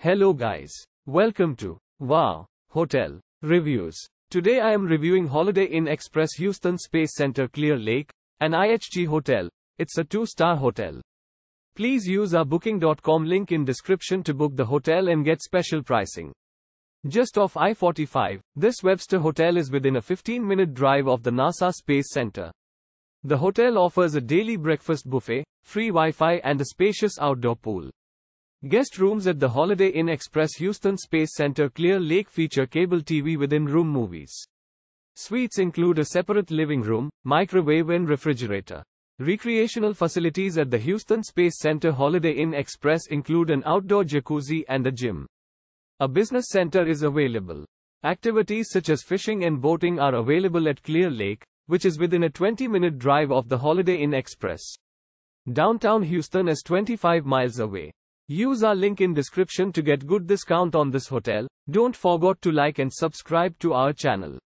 Hello guys, welcome to Wow Hotel Reviews. Today I am reviewing Holiday Inn Express Houston Space Center Clear Lake, an IHG hotel. It's a 2-star hotel. Please use our booking.com link in description to book the hotel and get special pricing. Just off I-45, this Webster hotel is within a 15-minute drive of the NASA Space Center. The hotel offers a daily breakfast buffet, free Wi-Fi and a spacious outdoor pool. Guest rooms at the Holiday Inn Express Houston Space Center Clear Lake feature cable TV within-room movies. Suites include a separate living room, microwave and refrigerator. Recreational facilities at the Houston Space Center Holiday Inn Express include an outdoor jacuzzi and a gym. A business center is available. Activities such as fishing and boating are available at Clear Lake, which is within a 20-minute drive of the Holiday Inn Express. Downtown Houston is 25 miles away. Use our link in description to get good discount on this hotel. Don't forget to like and subscribe to our channel.